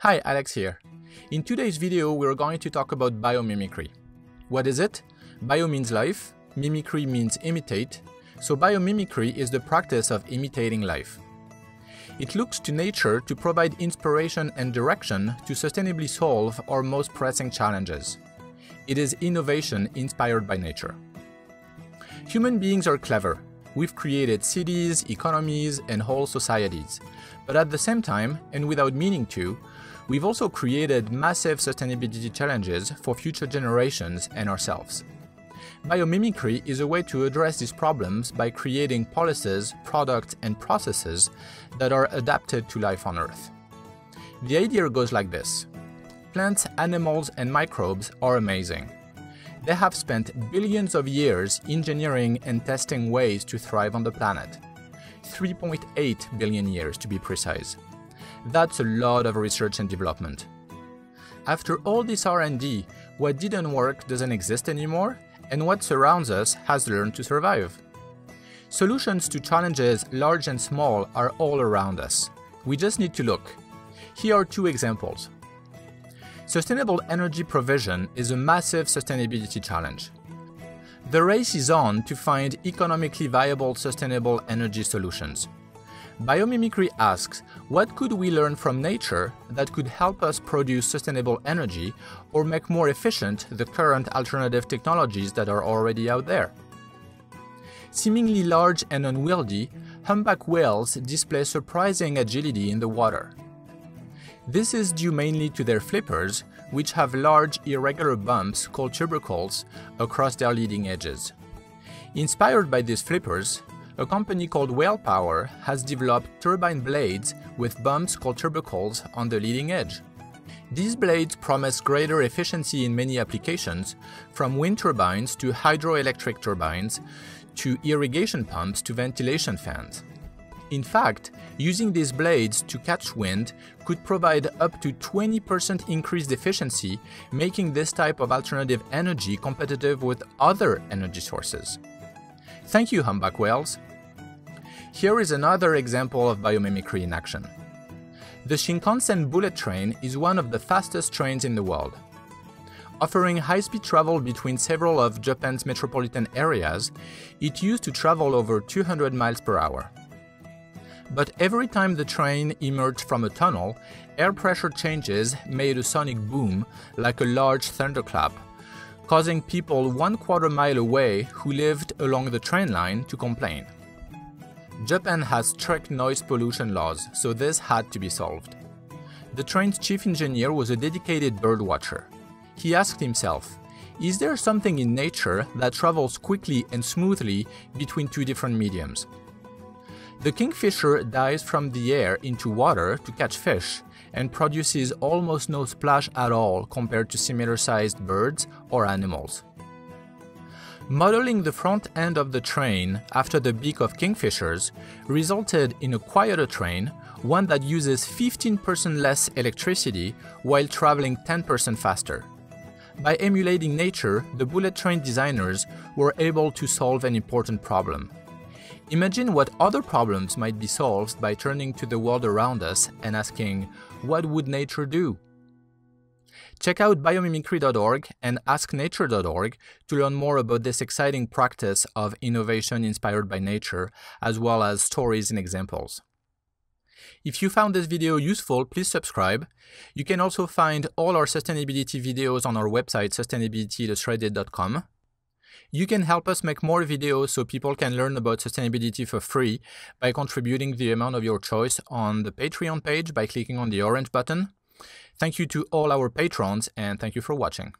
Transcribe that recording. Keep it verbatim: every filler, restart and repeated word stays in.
Hi, Alex here. In today's video, we're going to talk about biomimicry. What is it? Bio means life, mimicry means imitate, so biomimicry is the practice of imitating life. It looks to nature to provide inspiration and direction to sustainably solve our most pressing challenges. It is innovation inspired by nature. Human beings are clever. We've created cities, economies, and whole societies. But at the same time, and without meaning to, we've also created massive sustainability challenges for future generations and ourselves. Biomimicry is a way to address these problems by creating policies, products, and processes that are adapted to life on Earth. The idea goes like this. Plants, animals, and microbes are amazing. They have spent billions of years engineering and testing ways to thrive on the planet. three point eight billion years to be precise. That's a lot of research and development. After all this R and D, what didn't work doesn't exist anymore, and what surrounds us has learned to survive. Solutions to challenges large and small are all around us. We just need to look. Here are two examples. Sustainable energy provision is a massive sustainability challenge. The race is on to find economically viable sustainable energy solutions. Biomimicry asks, what could we learn from nature that could help us produce sustainable energy or make more efficient the current alternative technologies that are already out there? Seemingly large and unwieldy, humpback whales display surprising agility in the water. This is due mainly to their flippers, which have large irregular bumps called tubercles across their leading edges. Inspired by these flippers, a company called WhalePower has developed turbine blades with bumps called tubercles on the leading edge. These blades promise greater efficiency in many applications, from wind turbines to hydroelectric turbines, to irrigation pumps to ventilation fans. In fact, using these blades to catch wind could provide up to twenty percent increased efficiency, making this type of alternative energy competitive with other energy sources. Thank you, humpback whales! Here is another example of biomimicry in action. The Shinkansen bullet train is one of the fastest trains in the world. Offering high-speed travel between several of Japan's metropolitan areas, it used to travel over two hundred miles per hour. But every time the train emerged from a tunnel, air pressure changes made a sonic boom like a large thunderclap, causing people one quarter mile away who lived along the train line to complain. Japan has strict noise pollution laws, so this had to be solved. The train's chief engineer was a dedicated birdwatcher. He asked himself, is there something in nature that travels quickly and smoothly between two different mediums? The kingfisher dives from the air into water to catch fish and produces almost no splash at all compared to similar-sized birds or animals. Modeling the front end of the train after the beak of kingfishers resulted in a quieter train, one that uses fifteen percent less electricity while traveling ten percent faster. By emulating nature, the bullet train designers were able to solve an important problem. Imagine what other problems might be solved by turning to the world around us and asking, what would nature do? Check out biomimicry dot org and ask nature dot org to learn more about this exciting practice of innovation inspired by nature, as well as stories and examples. If you found this video useful, please subscribe. You can also find all our sustainability videos on our website, sustainability illustrated dot com. You can help us make more videos so people can learn about sustainability for free by contributing the amount of your choice on the Patreon page by clicking on the orange button. Thank you to all our patrons, and thank you for watching.